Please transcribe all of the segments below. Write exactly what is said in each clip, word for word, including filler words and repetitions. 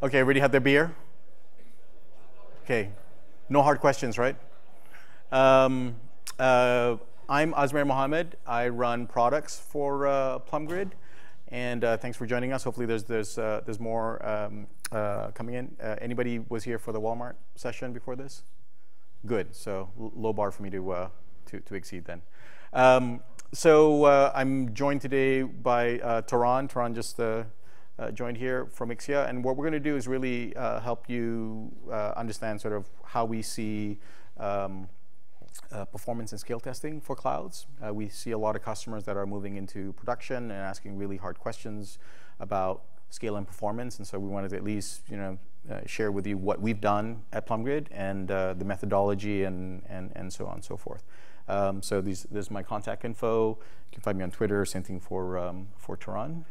Okay, everybody had their beer? Okay, no hard questions, right? Um, uh, I'm Azmir Mohammed. I run products for uh, PlumGrid, and uh, thanks for joining us. Hopefully, there's there's uh, there's more um, uh, coming in. Uh, anybody was here for the Walmart session before this? Good. So low bar for me to uh, to to exceed then. Um, so uh, I'm joined today by uh, Tarun. Tarun just uh, uh, joined here from Ixia, and what we're going to do is really uh, help you uh, understand sort of how we see. Um, Uh, performance and scale testing for clouds. Uh, we see a lot of customers that are moving into production and asking really hard questions about scale and performance, and so we wanted to at least, you know, uh, share with you what we've done at PlumGrid and uh, the methodology and, and, and so on and so forth. Um, so these, this is my contact info. You can find me on Twitter, same thing for, um, for Tarun.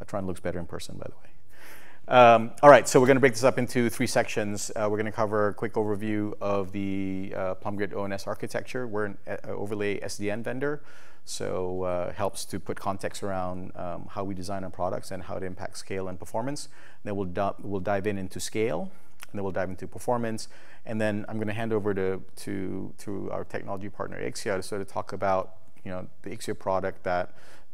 Uh, Tarun looks better in person, by the way. Um, all right, so we're going to break this up into three sections. Uh, we're going to cover a quick overview of the uh, PlumGrid O N S architecture. We're an uh, overlay S D N vendor, so uh, helps to put context around um, how we design our products and how it impacts scale and performance. And then we'll, we'll dive in into scale, and then we'll dive into performance. And then I'm going to hand over to, to, to our technology partner, Ixia, to sort of talk about, you know, the Ixia product that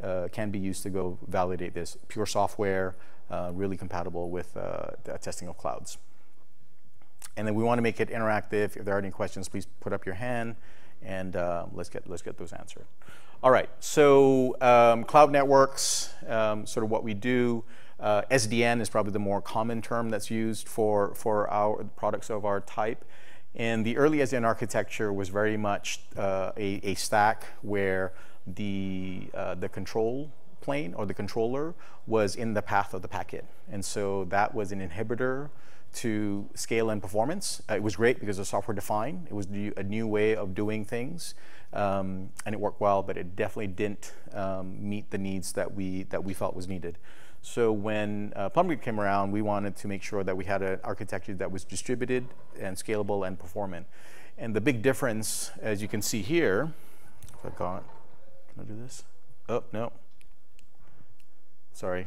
uh, can be used to go validate this pure software, Uh, really compatible with uh, the testing of clouds. And then we want to make it interactive. If there are any questions, please put up your hand, and uh, let's get let's get those answered. All right. So um, cloud networks, um, sort of what we do. Uh, S D N is probably the more common term that's used for for our products of our type. And the early S D N architecture was very much uh, a, a stack where the uh, the control plane or the controller was in the path of the packet, and so that was an inhibitor to scale and performance. Uh, it was great because it was software defined. It was new, a new way of doing things, um, and it worked well. But it definitely didn't um, meet the needs that we that we felt was needed. So when uh, PlumGrid came around, we wanted to make sure that we had an architecture that was distributed and scalable and performant. And the big difference, as you can see here, if I can't, can I do this? Oh no. Sorry,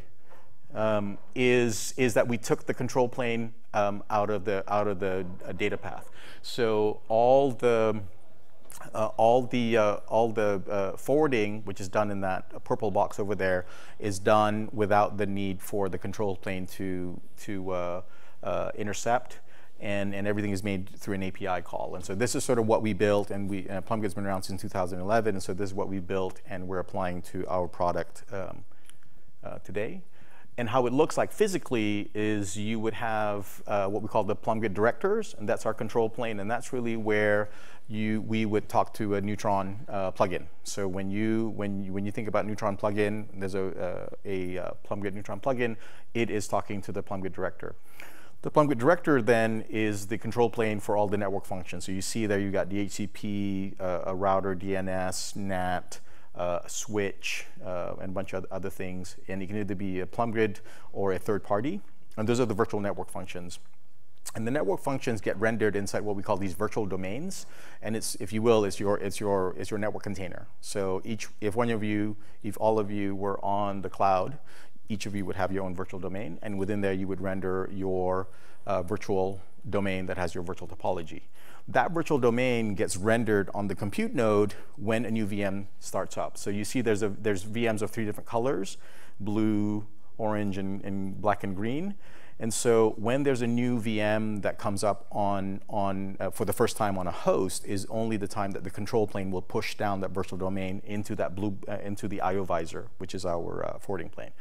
um, is is that we took the control plane um, out of the out of the uh, data path. So all the uh, all the uh, all the uh, forwarding, which is done in that purple box over there, is done without the need for the control plane to to uh, uh, intercept. And, and everything is made through an A P I call. And so this is sort of what we built, and we uh, PlumGrid's been around since two thousand eleven, and so this is what we built, and we're applying to our product um, Uh, today. And how it looks like physically is you would have uh, what we call the PlumGrid directors, and that's our control plane, and that's really where you we would talk to a Neutron uh, plugin. So when you when you when you think about Neutron plugin, there's a uh, a uh, PlumGrid Neutron plugin. It is talking to the PlumGrid director. The PlumGrid director then is the control plane for all the network functions. So you see there you've got D H C P, uh, a router, D N S, N A T. Uh, switch, uh, and a bunch of other things. And it can either be a PlumGrid or a third party. And those are the virtual network functions. And the network functions get rendered inside what we call these virtual domains. And it's, if you will, it's your, it's your, it's your network container. So each, if one of you, if all of you were on the cloud, each of you would have your own virtual domain. And within there, you would render your uh, virtual domain that has your virtual topology. That virtual domain gets rendered on the compute node when a new V M starts up. So you see there's, a, there's V Ms of three different colors, blue, orange, and, and black and green. And so when there's a new V M that comes up on, on, uh, for the first time on a host is only the time that the control plane will push down that virtual domain into, that blue, uh, into the I O visor, which is our uh, forwarding plane.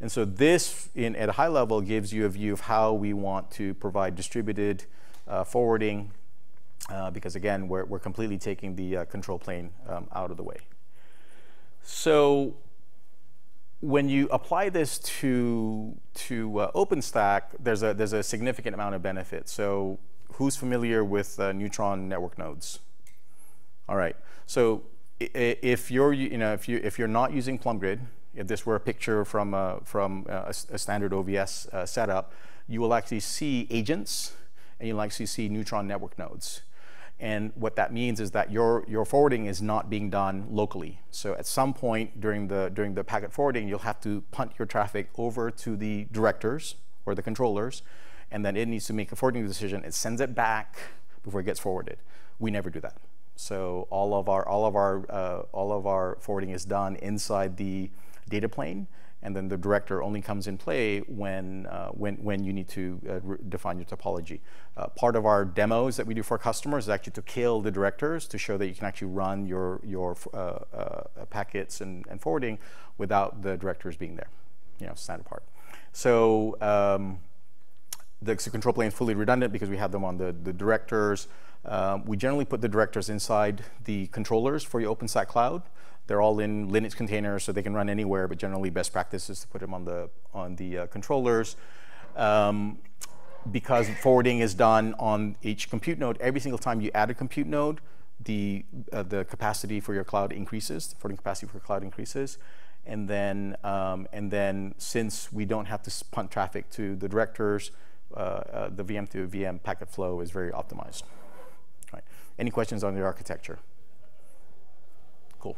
And so this, in, at a high level, gives you a view of how we want to provide distributed uh, forwarding, uh, because again, we're, we're completely taking the uh, control plane um, out of the way. So when you apply this to, to uh, OpenStack, there's a, there's a significant amount of benefit. So who's familiar with uh, Neutron network nodes? All right, so if you're, you know, if you, if you're not using PlumGrid, if this were a picture from a, from a, a standard O V S uh, setup, you will actually see agents, and you'll actually see Neutron network nodes. And what that means is that your, your forwarding is not being done locally. So at some point during the, during the packet forwarding, you'll have to punt your traffic over to the directors or the controllers, and then it needs to make a forwarding decision. It sends it back before it gets forwarded. We never do that. So all of our all of our uh, all of our forwarding is done inside the data plane, and then the director only comes in play when uh, when when you need to uh, define your topology. Uh, part of our demos that we do for customers is actually to kill the directors to show that you can actually run your your uh, uh, packets and, and forwarding without the directors being there. You know, standard part. So um, the control plane is fully redundant because we have them on the the directors. Um, we generally put the directors inside the controllers for your OpenStack cloud. They're all in Linux containers, so they can run anywhere, but generally best practice is to put them on the, on the uh, controllers. Um, because forwarding is done on each compute node, every single time you add a compute node, the, uh, the capacity for your cloud increases, the forwarding capacity for your cloud increases. And then, um, and then since we don't have to punt traffic to the directors, uh, uh, the V M to V M packet flow is very optimized. Right. Any questions on the architecture? Cool.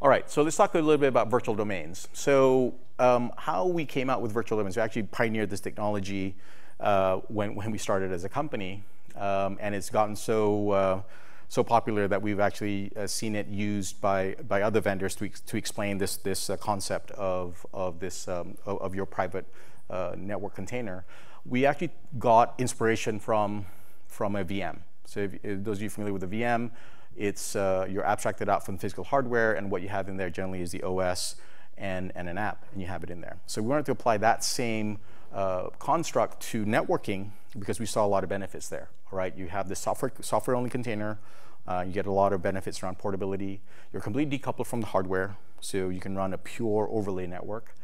All right, so let's talk a little bit about virtual domains. So um, how we came out with virtual domains, we actually pioneered this technology uh, when, when we started as a company, um, and it's gotten so, uh, so popular that we've actually uh, seen it used by, by other vendors to, ex to explain this, this uh, concept of, of, this, um, of, of your private uh, network container. We actually got inspiration from, from a V M. So if, if those of you familiar with the V M, it's uh, you're abstracted out from physical hardware, and what you have in there generally is the O S and, and an app, and you have it in there. So we wanted to apply that same uh, construct to networking because we saw a lot of benefits there. All right, you have this software, software-only container. Uh, you get a lot of benefits around portability. You're completely decoupled from the hardware, so you can run a pure overlay network.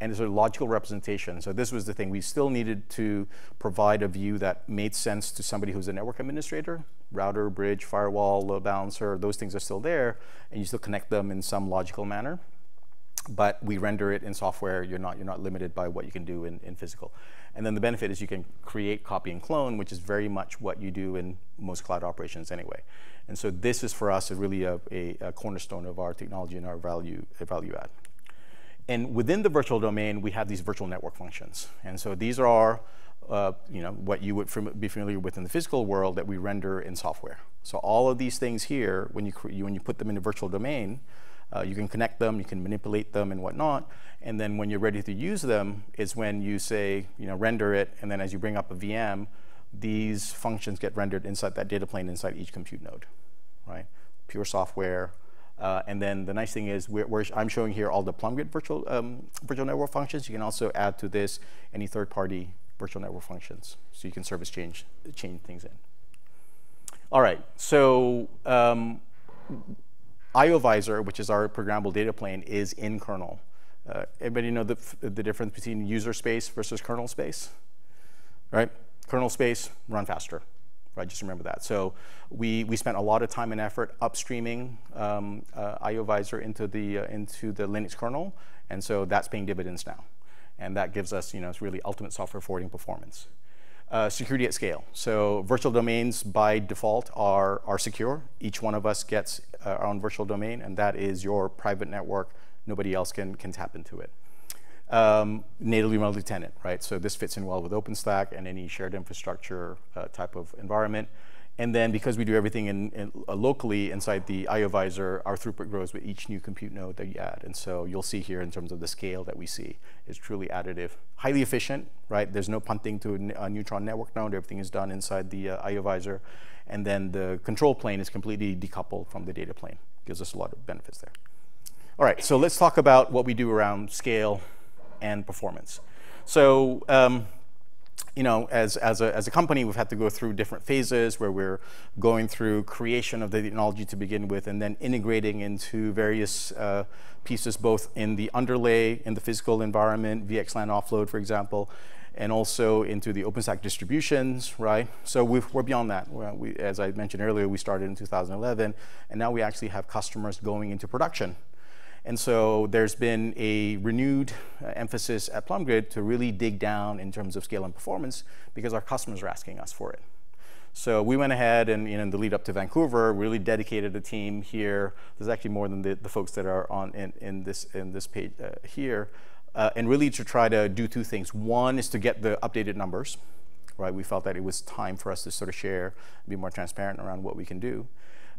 And it's a logical representation. So this was the thing. We still needed to provide a view that made sense to somebody who's a network administrator. Router, bridge, firewall, load balancer, those things are still there, and you still connect them in some logical manner. But we render it in software. You're not, you're not limited by what you can do in, in physical. And then the benefit is you can create, copy, and clone, which is very much what you do in most cloud operations anyway. And so this is, for us, a really a, a, a cornerstone of our technology and our value, value add. And within the virtual domain, we have these virtual network functions. And so these are uh, you know, what you would fam be familiar with in the physical world that we render in software. So all of these things here, when you, you, when you put them in a virtual domain, uh, you can connect them, you can manipulate them and whatnot. And then when you're ready to use them is when you say, you know, render it, and then as you bring up a V M, these functions get rendered inside that data plane inside each compute node, right? Pure software. Uh, and then the nice thing is, we're, we're, I'm showing here all the PlumGrid virtual, um, virtual network functions. You can also add to this any third-party virtual network functions, so you can service change, change things in. All right, so um, IOVisor, which is our programmable data plane, is in kernel. Uh, everybody know the, the difference between user space versus kernel space? Right? Kernel space, run faster. I just remember that. So we, we spent a lot of time and effort upstreaming um, uh, IOVisor into the, uh, into the Linux kernel, and so that's paying dividends now. And that gives us, you know, it's really ultimate software forwarding performance. Uh, security at scale. So virtual domains by default are, are secure. Each one of us gets uh, our own virtual domain, and that is your private network. Nobody else can, can tap into it. Um, natively multi-tenant, right? So this fits in well with OpenStack and any shared infrastructure uh, type of environment. And then because we do everything in, in, uh, locally inside the IOVisor, our throughput grows with each new compute node that you add. And so you'll see here in terms of the scale that we see is truly additive. Highly efficient, right? There's no punting to a Neutron network node. Everything is done inside the uh, IOVisor. And then the control plane is completely decoupled from the data plane. Gives us a lot of benefits there. All right, so let's talk about what we do around scale and performance. So, um, you know, as, as, a, as a company, we've had to go through different phases where we're going through creation of the technology to begin with, and then integrating into various uh, pieces, both in the underlay, in the physical environment, V X LAN offload, for example, and also into the OpenStack distributions, right? So we've, we're beyond that. We're, we, as I mentioned earlier, we started in two thousand eleven, and now we actually have customers going into production. And so there's been a renewed uh, emphasis at PlumGrid to really dig down in terms of scale and performance because our customers are asking us for it. So we went ahead and, you know, in the lead up to Vancouver, really dedicated a team here. There's actually more than the, the folks that are on in, in this in this page uh, here. uh, and really to try to do two things. One is to get the updated numbers, right? We felt that it was time for us to sort of share, be more transparent around what we can do.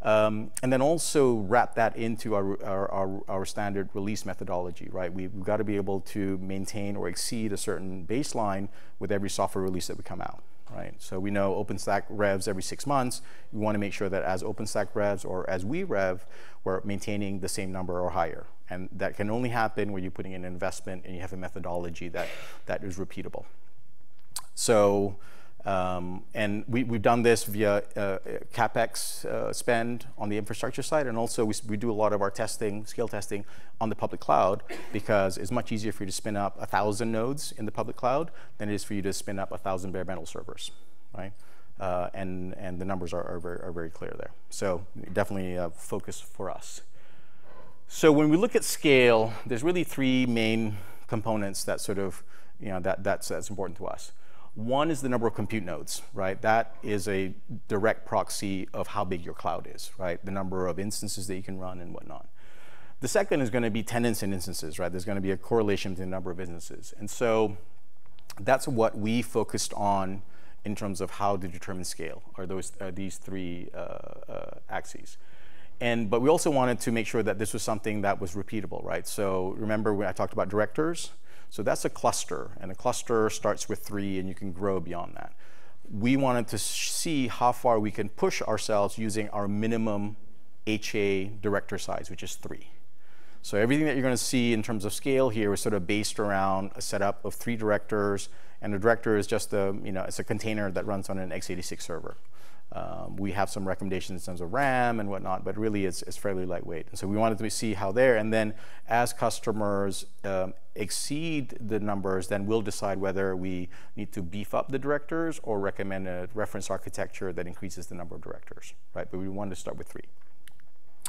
Um, and then also wrap that into our, our, our, our standard release methodology, right? We've got to be able to maintain or exceed a certain baseline with every software release that we come out, right? So we know OpenStack revs every six months. We want to make sure that as OpenStack revs or as we rev, we're maintaining the same number or higher. And that can only happen when you're putting in an investment and you have a methodology that, that is repeatable. So. Um, and we, we've done this via uh, CapEx uh, spend on the infrastructure side, and also we, we do a lot of our testing, scale testing, on the public cloud, because it's much easier for you to spin up a thousand nodes in the public cloud than it is for you to spin up a thousand bare metal servers, right? Uh, and, and the numbers are, are, very, are very clear there. So definitely a focus for us. So when we look at scale, there's really three main components that sort of, you know, that, that's, that's important to us. One is the number of compute nodes, right? That is a direct proxy of how big your cloud is, right? The number of instances that you can run and whatnot. The second is going to be tenants and instances, right? There's going to be a correlation to the number of instances. And so that's what we focused on in terms of how to determine scale, are those, are these three uh, uh, axes. And, but we also wanted to make sure that this was something that was repeatable, right? So remember when I talked about directors? So that's a cluster, and a cluster starts with three, and you can grow beyond that. We wanted to see how far we can push ourselves using our minimum H A director size, which is three. So everything that you're going to see in terms of scale here is sort of based around a setup of three directors, and a director is just a, you know, it's a container that runs on an x eighty-six server. Um, we have some recommendations in terms of RAM and whatnot, but really it's, it's fairly lightweight. And so we wanted to see how there, and then as customers um, exceed the numbers, then we'll decide whether we need to beef up the directors or recommend a reference architecture that increases the number of directors, right? But we wanted to start with three.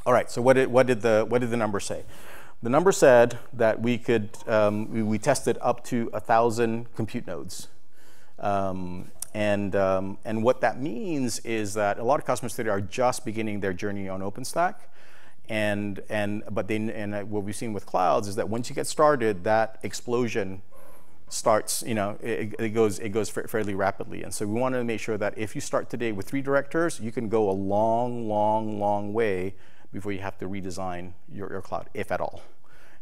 All right, so what did, what did, the, what did the number say? The number said that we could, um, we, we tested up to one thousand compute nodes. Um, And, um, and what that means is that a lot of customers today are just beginning their journey on OpenStack. And, and, but they, and what we've seen with clouds is that once you get started, that explosion starts, you know, it, it goes, it goes fairly rapidly. And so we want to make sure that if you start today with three directors, you can go a long, long, long way before you have to redesign your, your cloud, if at all.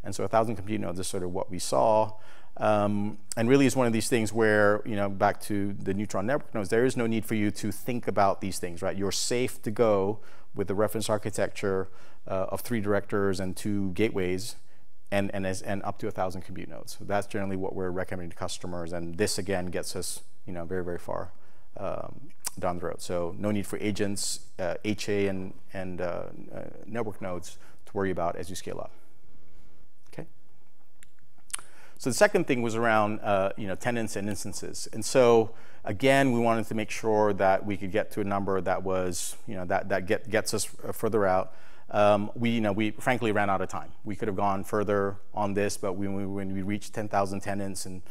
And so one thousand compute nodes is sort of what we saw. Um, and really is one of these things where, you know, back to the Neutron network nodes, there is no need for you to think about these things, right? You're safe to go with the reference architecture uh, of three directors and two gateways and, and, as, and up to one thousand compute nodes. So that's generally what we're recommending to customers. And this, again, gets us, you know, very, very far um, down the road. So no need for agents, uh, H A and, and uh, uh, network nodes to worry about as you scale up. So the second thing was around uh, you know, tenants and instances. And so again, we wanted to make sure that we could get to a number that was, you know, that, that get, gets us further out. Um, we, you know, we frankly ran out of time. We could have gone further on this, but when we, when we reached ten thousand tenants and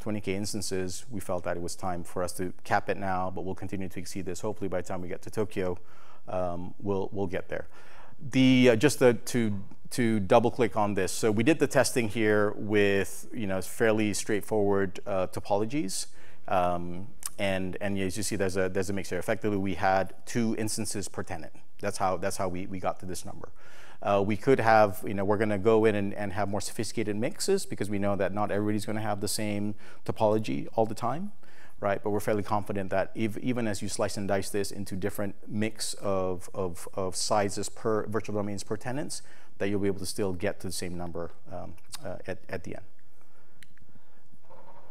twenty K instances, we felt that it was time for us to cap it now, but we'll continue to exceed this. Hopefully by the time we get to Tokyo, um, we'll, we'll get there. The, uh, just the, to, to double click on this. So we did the testing here with, you know, fairly straightforward uh, topologies. Um, and, and as you see, there's a, there's a mix here. Effectively, we had two instances per tenant. That's how, that's how we, we got to this number. Uh, we could have, you know, we're going to go in and, and have more sophisticated mixes because we know that not everybody's going to have the same topology all the time. Right? But we're fairly confident that if, even as you slice and dice this into different mix of, of, of sizes per virtual domains per tenants, that you'll be able to still get to the same number um, uh, at, at the end.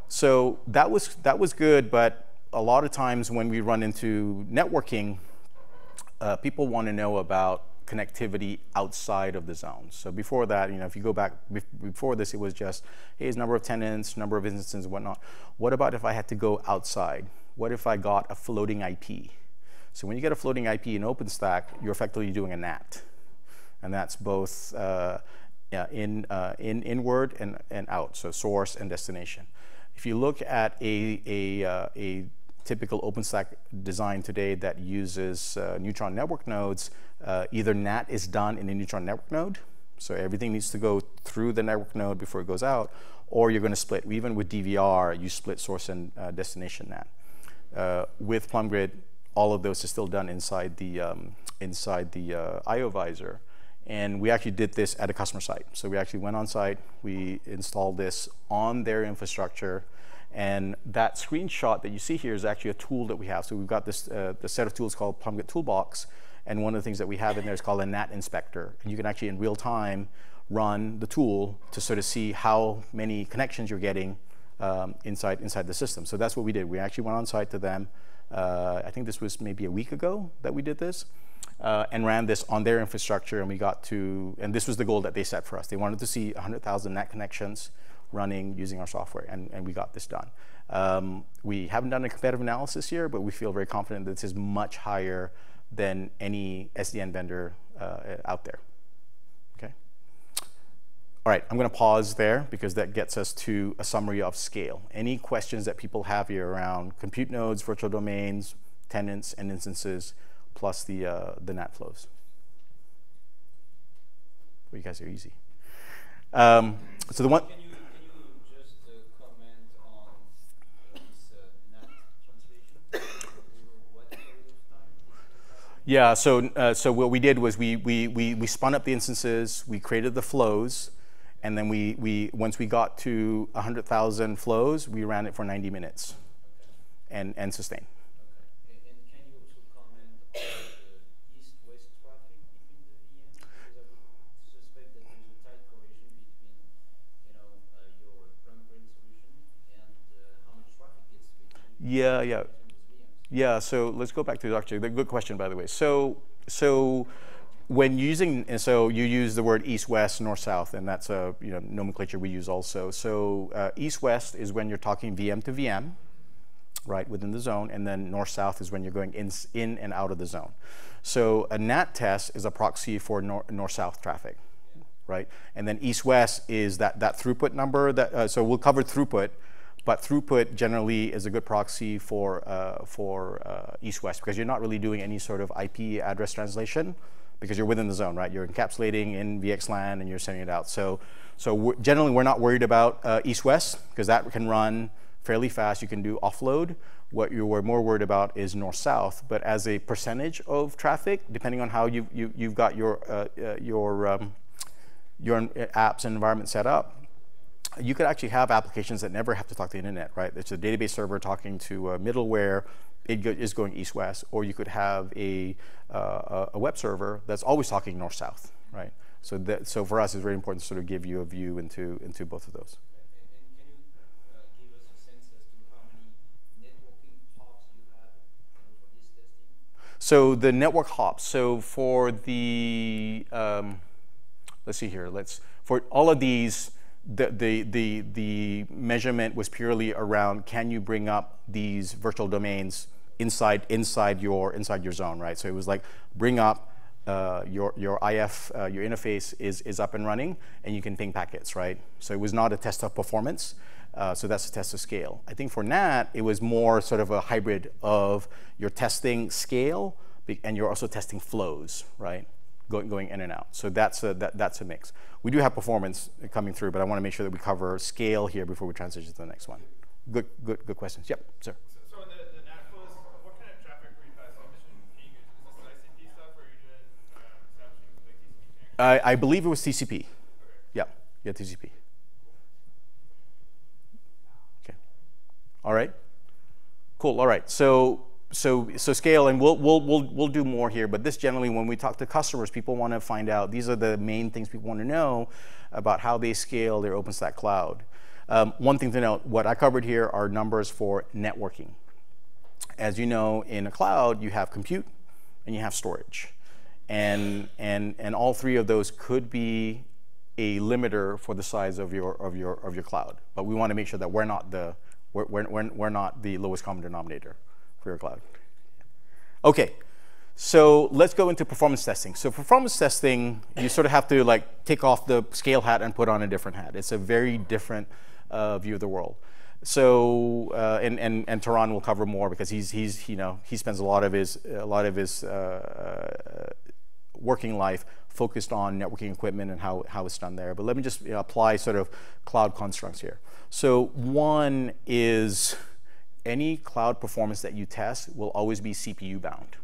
So that was, that was good, but a lot of times when we run into networking, uh, people want to know about connectivity outside of the zone. So before that, you know, if you go back before this, it was just, hey, it's number of tenants, number of instances, and whatnot. What about if I had to go outside? What if I got a floating I P? So when you get a floating I P in OpenStack, you're effectively doing a N A T, and that's both uh, yeah, in uh, in inward and and out, so source and destination. If you look at a a uh, a typical OpenStack design today that uses uh, Neutron network nodes, uh, either N A T is done in a Neutron network node, So everything needs to go through the network node before it goes out, or you're going to split. Even with D V R, you split source and uh, destination N A T. Uh, with PlumGrid, all of those is still done inside the um, inside the uh, IOVisor, and we actually did this at a customer site. So we actually went on site, we installed this on their infrastructure, and that screenshot that you see here is actually a tool that we have. So we've got this uh, the set of tools called PlumGrid Toolbox, and one of the things that we have in there is called a N A T inspector, and you can actually in real time run the tool to sort of see how many connections you're getting um, inside inside the system. So that's what we did. We actually went on site to them. Uh, I think this was maybe a week ago that we did this, uh, and ran this on their infrastructure, and we got to, and this was the goal that they set for us. They wanted to see one hundred thousand N A T connections running using our software, and, and we got this done. Um, we haven't done a competitive analysis here, but we feel very confident that this is much higher than any S D N vendor uh, out there. Okay. All right, I'm going to pause there because that gets us to a summary of scale. Any questions that people have here around compute nodes, virtual domains, tenants, and instances, plus the uh, the N A T flows? Well, you guys are easy. Um, so the one. Can you, can you just uh, comment on this uh, N A T translation? What period of time? Yeah. So uh, so what we did was we we we we spun up the instances, we created the flows. And then we, we once we got to one hundred thousand flows, we ran it for ninety minutes, okay. and, and sustain. Okay. And can you also comment on the east-west traffic between the V Ms? Because I would suspect that there's a tight correlation between you know, uh, your PlumGrid solution and uh, how much traffic gets between yeah, yeah. Yeah, so let's go back to the doctor. Good question, by the way. So, so when using, and so you use the word east, west, north, south, and that's a you know, nomenclature we use also. So uh, east, west is when you're talking V M to V M, right, within the zone, and then north, south is when you're going in, in and out of the zone. So a N A T test is a proxy for nor north, south traffic, yeah. right? And then east, west is that, that throughput number. That, uh, so we'll cover throughput, but throughput generally is a good proxy for, uh, for uh, east, west, because you're not really doing any sort of I P address translation, because you're within the zone, right? You're encapsulating in V X LAN and you're sending it out. So, so we're, generally we're not worried about uh, east-west because that can run fairly fast. You can do offload. What you were more worried about is north-south. But as a percentage of traffic, depending on how you've, you, you've got your, uh, uh, your, um, your apps and environment set up, you could actually have applications that never have to talk to the internet, right? It's a database server talking to uh, middleware. It go, is going east-west, or you could have a, uh, a web server that's always talking north-south, right? So that, so for us, it's very important to sort of give you a view into, into both of those. And, and can you uh, give us a sense as to how many networking hops you have for this testing? So the network hops, so for the, um, let's see here, let's, for all of these, The, the, the, the measurement was purely around, can you bring up these virtual domains inside, inside, your, inside your zone, right? So it was like, bring up uh, your, your I F, uh, your interface is, is up and running, and you can ping packets, right? So it was not a test of performance. Uh, so that's a test of scale. I think for N A T, it was more sort of a hybrid of your testing scale, and you're also testing flows, right? Going, going in and out. So that's a, that, that's a mix. We do have performance coming through, but I want to make sure that we cover scale here before we transition to the next one. Good, good, good questions. Yep, sir. So, so in the, the N A T flows, what kind of traffic were you guys publishing? Is this I C P stuff, or are you doing um, establishing like T C P? I, I believe it was T C P. Okay. Yeah, yeah, T C P. Okay. All right. Cool. All right. So. So, so scale, and we'll, we'll, we'll, we'll do more here, but this generally, when we talk to customers, people want to find out, these are the main things people want to know about how they scale their OpenStack cloud. Um, one thing to note, what I covered here are numbers for networking. As you know, in a cloud, you have compute and you have storage. And, and, and all three of those could be a limiter for the size of your, of your, of your cloud. But we want to make sure that we're not the, we're, we're, we're not the lowest common denominator for your cloud. Okay, so let's go into performance testing. So performance testing, you sort of have to like take off the scale hat and put on a different hat. It's a very different uh, view of the world. So uh, and and and Tarun will cover more because he's he's you know he spends a lot of his a lot of his uh, working life focused on networking equipment and how, how it's done there. But let me just you know, apply sort of cloud constructs here. So one is any cloud performance that you test will always be C P U bound.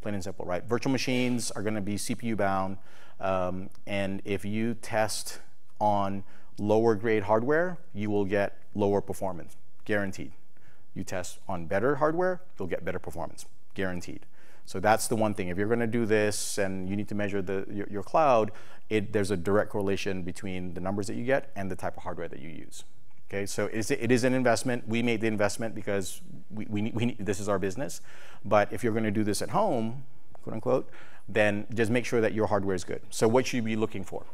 Plain and simple, right? Virtual machines are going to be C P U bound. Um, and if you test on lower grade hardware, you will get lower performance, guaranteed. You test on better hardware, you'll get better performance, guaranteed. So that's the one thing. If you're going to do this and you need to measure the, your, your cloud, it, there's a direct correlation between the numbers that you get and the type of hardware that you use. Okay, so it is, it is an investment. We made the investment because we, we, need, we need, this is our business. But if you're going to do this at home, quote unquote, then just make sure that your hardware is good. So what should you be looking for?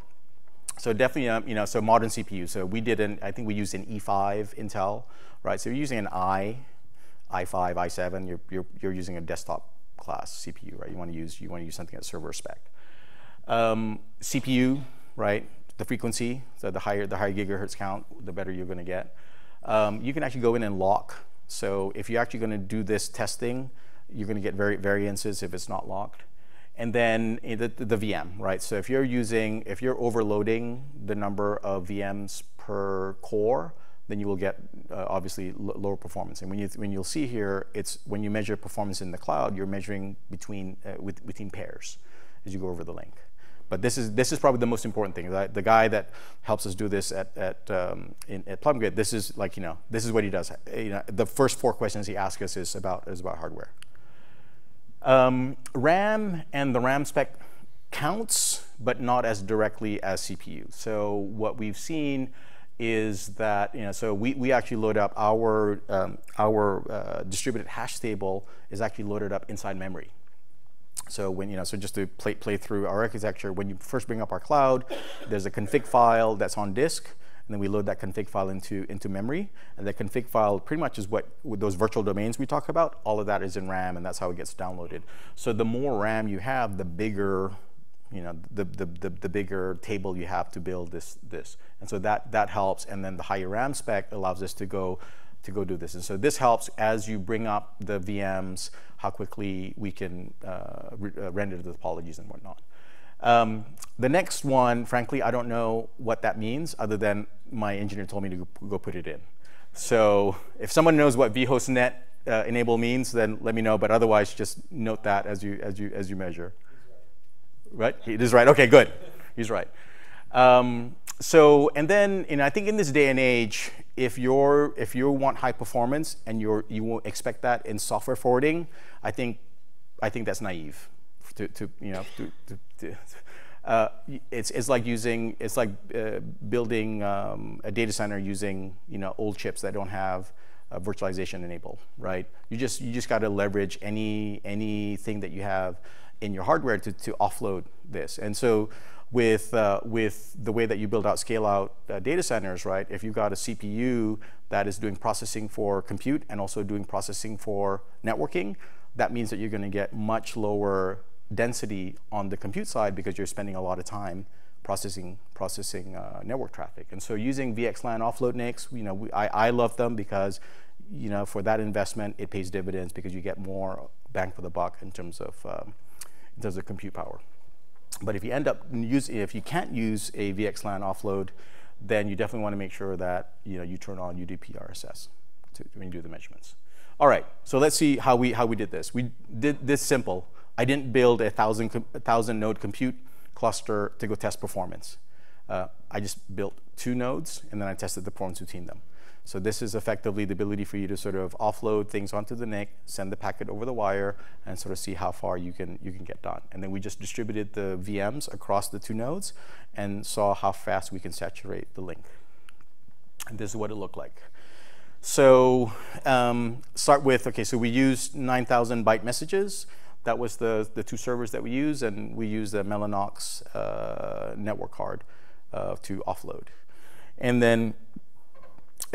So definitely, um, you know, so modern C P U. So we did an, I think we used an E five Intel, right? So you're using an i, i five, i seven. You're you're you're using a desktop class C P U, right? You want to use you want to use something that's server spec. Um, C P U, right? The frequency, so the higher the higher gigahertz count, the better you're going to get. Um, you can actually go in and lock. So if you're actually going to do this testing, you're going to get vari variances if it's not locked. And then the, the V M, right? So if you're using, if you're overloading the number of V Ms per core, then you will get uh, obviously lower performance. And when you when you'll see here, it's when you measure performance in the cloud, you're measuring between uh, with, within pairs as you go over the link. But this is this is probably the most important thing. The, the guy that helps us do this at at um, in, at PlumGrid, this is like you know this is what he does. You know, the first four questions he asks us is about is about hardware. Um, RAM and the RAM spec counts, but not as directly as C P U. So what we've seen is that you know so we we actually load up our um, our uh, distributed hash table is actually loaded up inside memory. So when you know, so just to play, play through our architecture, when you first bring up our cloud, there's a config file that's on disk, and then we load that config file into into memory. And that config file pretty much is what with those virtual domains we talk about. All of that is in RAM, and that's how it gets downloaded. So the more RAM you have, the bigger, you know, the the the, the bigger table you have to build this this. And so that that helps. And then the higher RAM spec allows us to go. to go do this. And so this helps as you bring up the V Ms, how quickly we can uh, re uh, render the topologies and whatnot. Um, the next one, frankly, I don't know what that means other than my engineer told me to go put it in. So if someone knows what vhostnet uh, enable means, then let me know. But otherwise, just note that as you, as you, as you measure. Right? It is right. OK, good. He's right. Um, so and then and I think in this day and age, If you're if you want high performance and you're you won't expect that in software forwarding, I think I think that's naive. To, to you know, to, to, to, uh, it's it's like using it's like uh, building um, a data center using you know old chips that don't have uh, virtualization enabled, right? You just you just got to leverage any anything that you have in your hardware to to offload this, and so. With, uh, with the way that you build out scale-out uh, data centers, right? If you've got a C P U that is doing processing for compute and also doing processing for networking, that means that you're going to get much lower density on the compute side because you're spending a lot of time processing processing uh, network traffic. And so using V X LAN offload NICs, you know, we, I, I love them because you know for that investment it pays dividends because you get more bang for the buck in terms of um, in terms of compute power. But if you end up using, if you can't use a V X LAN offload, then you definitely want to make sure that you know you turn on U D P R S S to, when you do the measurements. All right, so let's see how we how we did this. We did this simple. I didn't build a thousand a thousand node compute cluster to go test performance. Uh, I just built two nodes and then I tested the performance between them. So this is effectively the ability for you to sort of offload things onto the N I C, send the packet over the wire, and sort of see how far you can you can get done. And then we just distributed the V Ms across the two nodes and saw how fast we can saturate the link. And this is what it looked like. So um, start with, okay, so we used nine thousand byte messages. That was the, the two servers that we used, and we used the Mellanox uh, network card uh, to offload. And then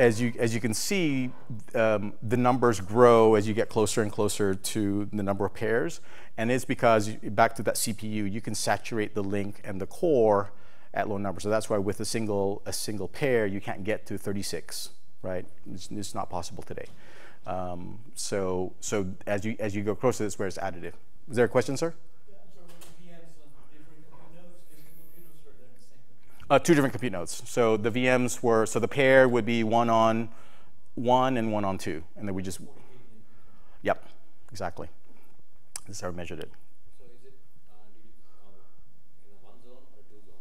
As you, as you can see, um, the numbers grow as you get closer and closer to the number of pairs. And it's because, back to that C P U, you can saturate the link and the core at low numbers. So that's why with a single, a single pair, you can't get to thirty-six, right? It's, it's not possible today. Um, so so as, you, as you go closer, that's where it's additive. Is there a question, sir? Yeah, so Uh, two different compute nodes. So the V Ms were, so the pair would be one on one and one on two. And then we just, yep, exactly. This is how we measured it. So is it in one zone or two zones?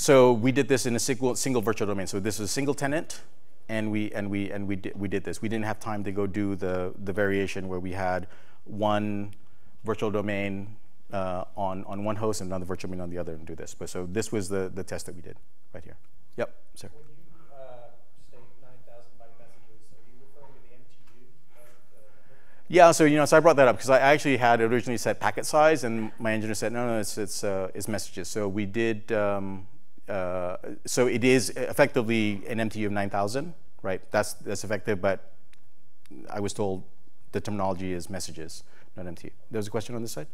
So we did this in a single, single virtual domain. So this is a single tenant, and we and we and we did we did this. We didn't have time to go do the the variation where we had one virtual domain Uh, on, on one host and another virtual domain on the other and do this. But so this was the, the test that we did right here. Yep, sir. When you uh, state nine thousand byte messages, are you referring to the M T U? Yeah, so you know, so I brought that up because I actually had originally said packet size, and my engineer said, no, no, it's, it's, uh, it's messages. So we did, um, uh, so it is effectively an M T U of nine thousand, right? That's, that's effective, but I was told the terminology is messages, not M T U. There was a question on this side?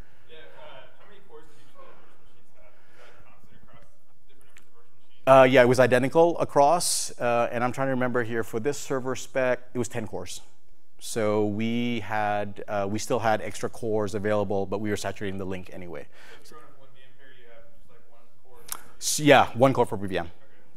Uh, yeah, it was identical across, uh, and I'm trying to remember here for this server spec. It was ten cores, so we had uh, we still had extra cores available, but we were saturating the link anyway. So one V M here, you have just like one core. So, yeah, one core per V M. Okay.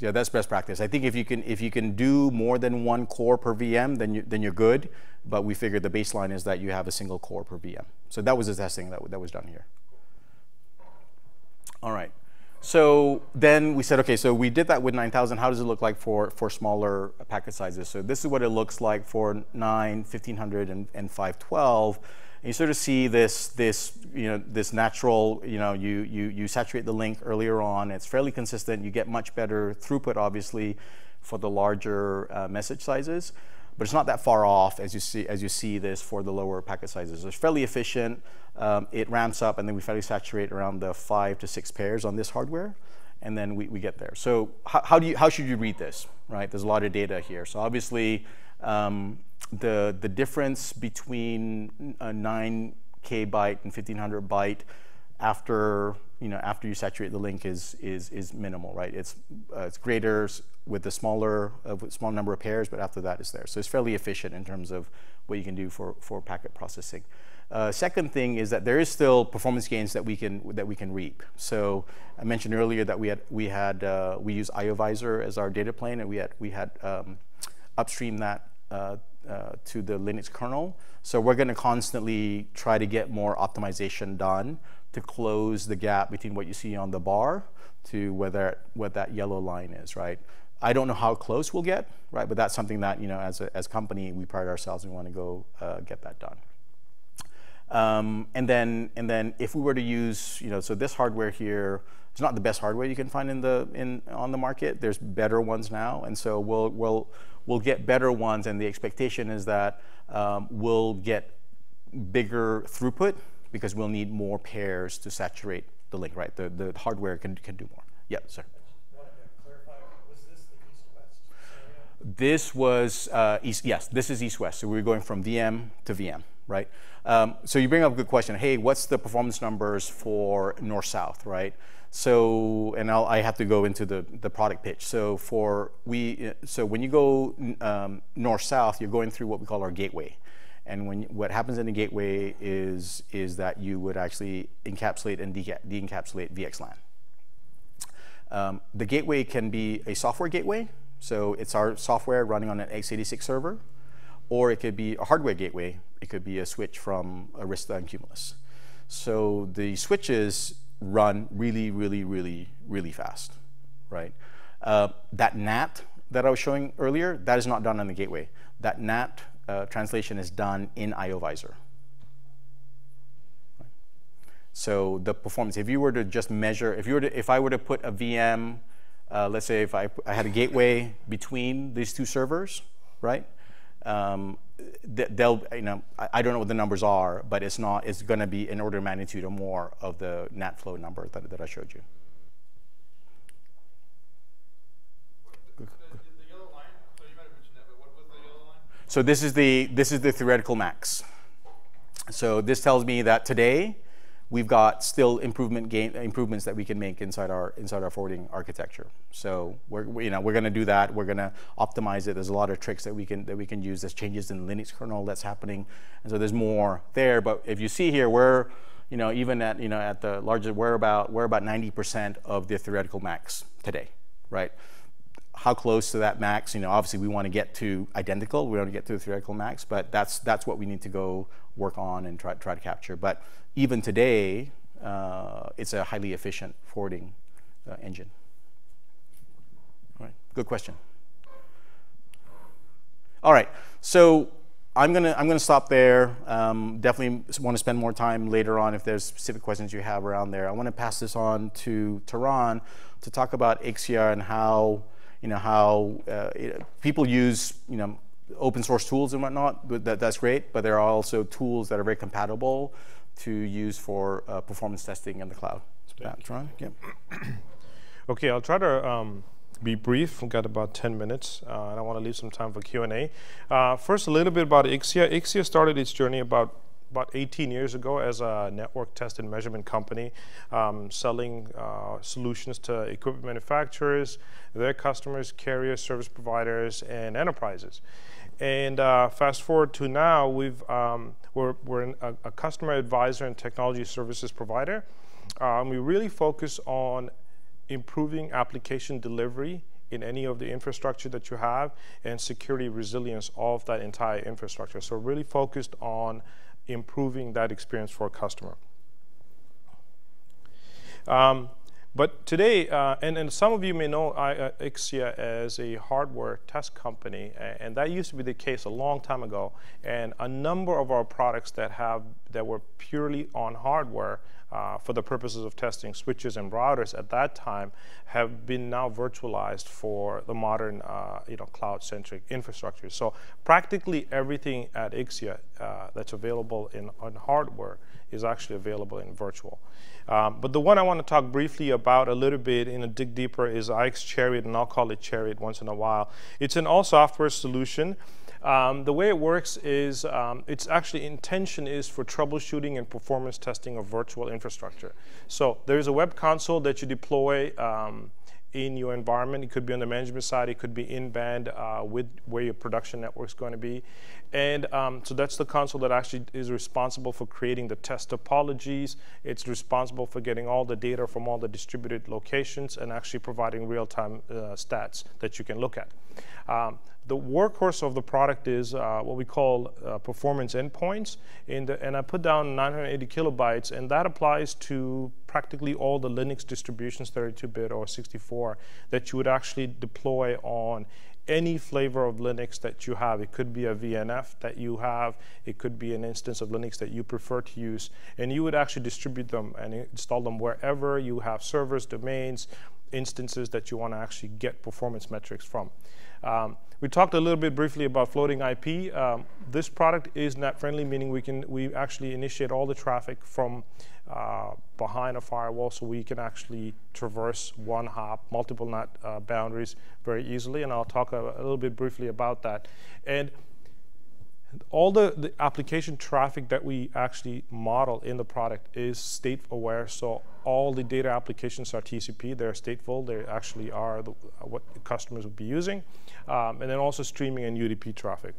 Yeah, that's best practice. I think if you can if you can do more than one core per V M, then you then you're good. But we figured the baseline is that you have a single core per V M. So that was the testing that that was done here. All right. So then we said, okay, so we did that with nine thousand. How does it look like for, for smaller packet sizes? So this is what it looks like for nine, fifteen hundred, and, and five twelve. And you sort of see this, this, you know, this natural, you know, you, you, you saturate the link earlier on. It's fairly consistent. You get much better throughput, obviously, for the larger uh, message sizes. But it's not that far off as you see as you see this for the lower packet sizes. It's fairly efficient. Um, it ramps up, and then we fairly saturate around the five to six pairs on this hardware, and then we, we get there. So how, how do you how should you read this? Right? There's a lot of data here. So obviously, um, the the difference between a nine K byte and fifteen hundred byte after you know after you saturate the link is is is minimal. Right? It's uh, it's greater with the smaller, uh, with small number of pairs, but after that it's there. So it's fairly efficient in terms of what you can do for, for packet processing. Uh, second thing is that there is still performance gains that we can that we can reap. So I mentioned earlier that we had we had uh, we use IOVisor as our data plane, and we had we had um, upstream that uh, uh, to the Linux kernel. So we're going to constantly try to get more optimization done to close the gap between what you see on the bar to whether what that yellow line is, right? I don't know how close we'll get, right? But that's something that, you know, as a as company, we pride ourselves. We want to go uh, get that done. Um, and then, and then, if we were to use, you know, so this hardware here, it's not the best hardware you can find in the in on the market. There's better ones now, and so we'll we'll we'll get better ones. And the expectation is that um, we'll get bigger throughput because we'll need more pairs to saturate the link, right? The the hardware can can do more. Yeah, sir. This was uh, east, yes. This is east-west. So we were going from V M to V M, right? Um, so you bring up a good question. Hey, what's the performance numbers for north-south, right? So, and I'll, I have to go into the the product pitch. So for we, so when you go um, north-south, you're going through what we call our gateway, and when what happens in the gateway is is that you would actually encapsulate and de-encapsulate V X LAN. Um, the gateway can be a software gateway. So it's our software running on an x eighty-six server, or it could be a hardware gateway. It could be a switch from Arista and Cumulus. So the switches run really, really, really, really fast, right? Uh, that N A T that I was showing earlier, that is not done on the gateway. That N A T uh, translation is done in IOVisor. Right. So the performance, if you were to just measure, if you were to, if I were to put a V M, Uh, let's say if I, I had a gateway between these two servers, right? Um, they, they'll, you know, I, I don't know what the numbers are, but it's not. It's going to be an order of magnitude or more of the N A T flow number that that I showed you. What, the, the yellow line, so you might have mentioned that, but what was the yellow line? So this is the this is the theoretical max. So this tells me that today, we've got still improvement gain, improvements that we can make inside our inside our forwarding architecture. So we're you know we're going to do that. We're going to optimize it. There's a lot of tricks that we can that we can use. There's changes in the Linux kernel that's happening, and so there's more there. But if you see here, we're you know even at you know at the largest, we're about we're about ninety percent of the theoretical max today. right? How close to that max? You know, obviously we want to get to identical. We want to get to the theoretical max, but that's that's what we need to go work on and try try to capture. But even today, uh, it's a highly efficient forwarding uh, engine. All right, good question. All right, so I'm gonna I'm gonna stop there. Um, definitely want to spend more time later on if there's specific questions you have around there. I want to pass this on to Tarun to talk about Ixia and how. You know how uh, it, people use you know open source tools and whatnot. That, that's great, but there are also tools that are very compatible to use for uh, performance testing in the cloud. Tron, yeah. Okay, I'll try to um, be brief. We've got about ten minutes, uh, and I want to leave some time for Q and A. Uh, first, a little bit about Ixia. Ixia started its journey about. about eighteen years ago as a network test and measurement company, um, selling uh, solutions to equipment manufacturers, their customers, carriers, service providers, and enterprises. And uh, fast forward to now, we've, um, we're, we're an, a, a customer advisor and technology services provider. Um, we really focus on improving application delivery in any of the infrastructure that you have and security resilience of that entire infrastructure. So really focused on improving that experience for a customer. Um, but today, uh, and, and some of you may know I, uh, Ixia as a hardware test company, and, and that used to be the case a long time ago. And a number of our products that have that were purely on hardware uh, for the purposes of testing switches and routers at that time have been now virtualized for the modern, uh, you know, cloud-centric infrastructure. So practically everything at Ixia uh, that's available in on hardware is actually available in virtual. Um, but the one I want to talk briefly about a little bit and dig deeper is Ixia Chariot, and I'll call it Chariot once in a while. It's an all-software solution. Um, the way it works is um, its actually intention is for troubleshooting and performance testing of virtual infrastructure. So there's a web console that you deploy um, in your environment. It could be on the management side. It could be in band uh, with where your production network's going to be. And um, so that's the console that actually is responsible for creating the test topologies. It's responsible for getting all the data from all the distributed locations and actually providing real-time uh, stats that you can look at. Um, the workhorse of the product is uh, what we call uh, performance endpoints, and, the, and I put down nine hundred eighty kilobytes, and that applies to practically all the Linux distributions, thirty-two bit or sixty-four, that you would actually deploy on any flavor of Linux that you have. It could be a V N F that you have, it could be an instance of Linux that you prefer to use, and you would actually distribute them and install them wherever you have servers, domains, instances that you want to actually get performance metrics from. Um, we talked a little bit briefly about floating I P. Um, this product is N A T friendly, meaning we can we actually initiate all the traffic from uh, behind a firewall, so we can actually traverse one hop, multiple N A T uh, boundaries very easily. And I'll talk a, a little bit briefly about that. And all the, the application traffic that we actually model in the product is state aware. So all the data applications are T C P. They're stateful. They actually are the, what the customers would be using. Um, and then also streaming and U D P traffic.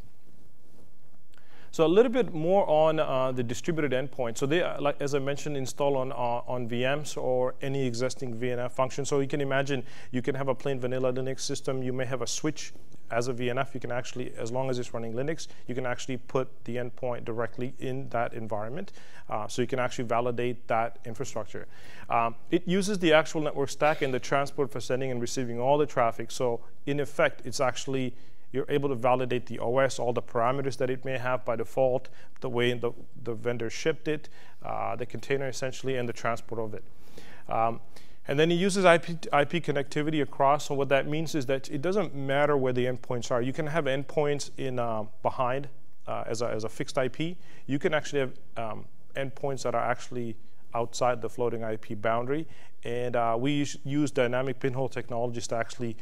So a little bit more on uh, the distributed endpoint. So they, uh, like, as I mentioned, install on, uh, on V Ms or any existing V N F function. So you can imagine you can have a plain vanilla Linux system. You may have a switch. As a V N F, you can actually, as long as it's running Linux, you can actually put the endpoint directly in that environment. Uh, so you can actually validate that infrastructure. Um, it uses the actual network stack and the transport for sending and receiving all the traffic. So in effect, it's actually, you're able to validate the O S, all the parameters that it may have by default, the way the, the vendor shipped it, uh, the container essentially, and the transport of it. Um, And then it uses I P, I P connectivity across. So what that means is that it doesn't matter where the endpoints are. You can have endpoints in uh, behind uh, as, a, as a fixed I P. You can actually have um, endpoints that are actually outside the floating I P boundary. And uh, we use, use dynamic pinhole technologies to actually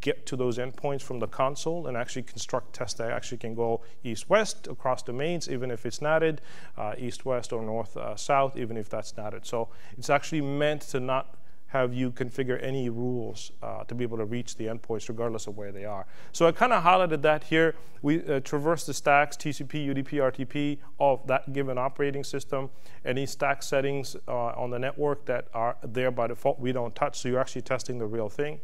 get to those endpoints from the console and actually construct tests that actually can go east-west across domains, even if it's natted, uh, east-west or north-south, uh, even if that's natted. So it's actually meant to not have you configure any rules uh, to be able to reach the endpoints regardless of where they are. So I kind of highlighted that here. We uh, traverse the stacks, T C P, U D P, R T P, of that given operating system. Any stack settings uh, on the network that are there by default, we don't touch, so you're actually testing the real thing.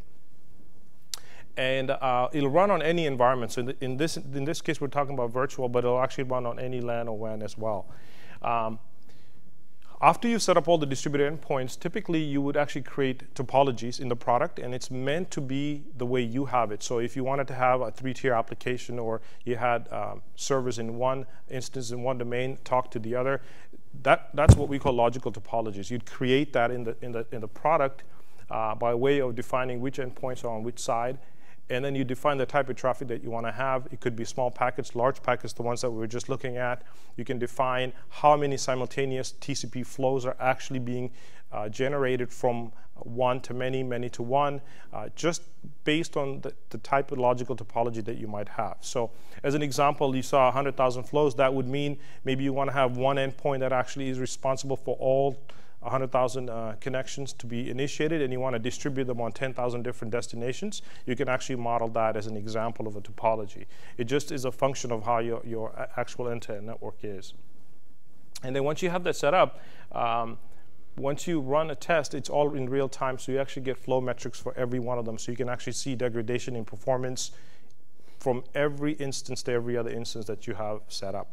and uh, it'll run on any environment. So in, the, in, this, in this case, we're talking about virtual, but it'll actually run on any LAN or WAN as well. Um, After you set up all the distributed endpoints, typically you would actually create topologies in the product, and it's meant to be the way you have it. So if you wanted to have a three-tier application, or you had um, servers in one instance in one domain talk to the other, that, that's what we call logical topologies. You'd create that in the, in the, in the product uh, by way of defining which endpoints are on which side, and then you define the type of traffic that you want to have. It could be small packets, large packets, the ones that we were just looking at. You can define how many simultaneous T C P flows are actually being uh, generated from one to many, many to one, uh, just based on the, the type of logical topology that you might have. So as an example, you saw one hundred thousand flows. That would mean maybe you want to have one endpoint that actually is responsible for all one hundred thousand uh, connections to be initiated, and you want to distribute them on ten thousand different destinations. You can actually model that as an example of a topology. It just is a function of how your, your actual end-to-end network is. And then once you have that set up, um, once you run a test, it's all in real time, so you actually get flow metrics for every one of them, so you can actually see degradation in performance from every instance to every other instance that you have set up.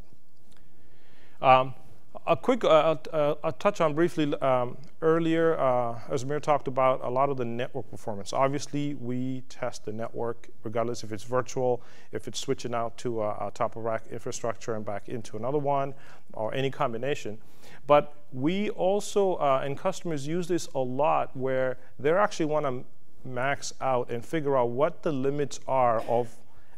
Um, A quick, uh, uh, I'll touch on briefly um, earlier, uh, Azmir talked about a lot of the network performance. Obviously, we test the network regardless if it's virtual, if it's switching out to a, a top-of-rack infrastructure and back into another one, or any combination. But we also, uh, and customers use this a lot, where they actually want to max out and figure out what the limits are of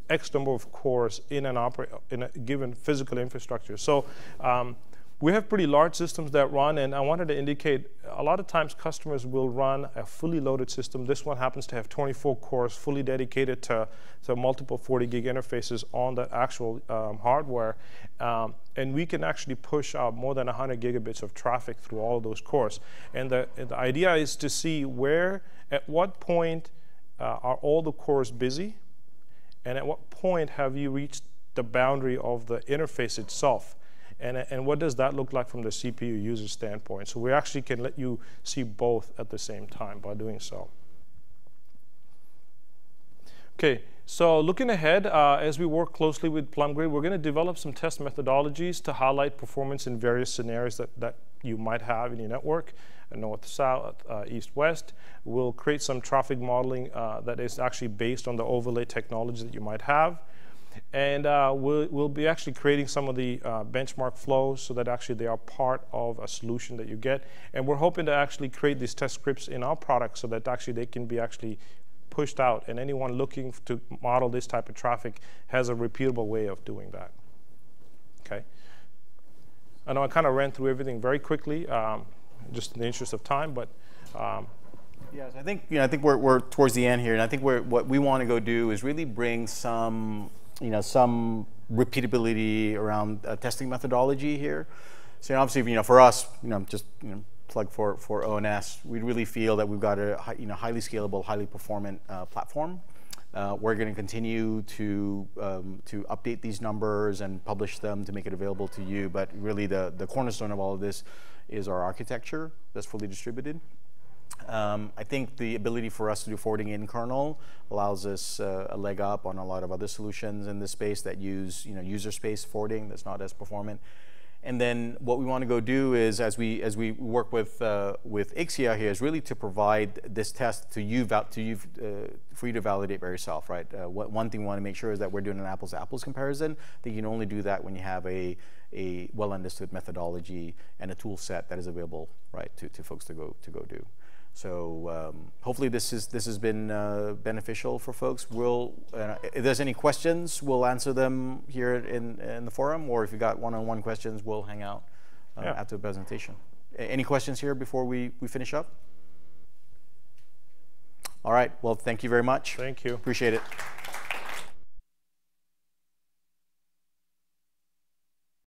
X number of cores in, an oper in a given physical infrastructure. So. Um, We have pretty large systems that run, and I wanted to indicate a lot of times customers will run a fully loaded system. This one happens to have twenty-four cores fully dedicated to, to multiple forty gig interfaces on the actual um, hardware. Um, and we can actually push out more than one hundred gigabits of traffic through all those cores. And the, the idea is to see where, at what point uh, are all the cores busy, and at what point have you reached the boundary of the interface itself. And, and what does that look like from the C P U user standpoint? So we actually can let you see both at the same time by doing so. Okay, so looking ahead, uh, as we work closely with PlumGrid, we're going to develop some test methodologies to highlight performance in various scenarios that, that you might have in your network, north, south, uh, east, west. We'll create some traffic modeling uh, that is actually based on the overlay technology that you might have. And uh, we'll, we'll be actually creating some of the uh, benchmark flows so that actually they are part of a solution that you get. And we're hoping to actually create these test scripts in our product so that actually they can be actually pushed out. And anyone looking to model this type of traffic has a repeatable way of doing that. Okay. I know I kind of ran through everything very quickly, um, just in the interest of time, but. Um, Yes, I think, you know, I think we're, we're towards the end here, and I think we're, what we want to go do is really bring some you know, some repeatability around uh, testing methodology here. So you know, obviously, you know, for us, you know, just you know, plug for, for O N S, we really feel that we've got a high, you know, highly scalable, highly performant uh, platform. Uh, we're going to continue to um, to update these numbers and publish them to make it available to you. But really, the, the cornerstone of all of this is our architecture that's fully distributed. Um, I think the ability for us to do forwarding in kernel allows us uh, a leg up on a lot of other solutions in this space that use, you know, user space forwarding that's not as performant. And then what we want to go do is, as we as we work with uh, with Ixia here, is really to provide this test to you to you uh, for you to validate by yourself, right? Uh, what, one thing we want to make sure is that we're doing an apples to apples comparison. I think you can only do that when you have a a well understood methodology and a tool set that is available, right, to to folks to go to go do. So um, hopefully this is this has been uh, beneficial for folks. We'll uh, if there's any questions, we'll answer them here in in the forum, or if you got one-on-one questions, we'll hang out uh, yeah. after the presentation. A any questions here before we we finish up? All right. Well, thank you very much. Thank you. Appreciate it.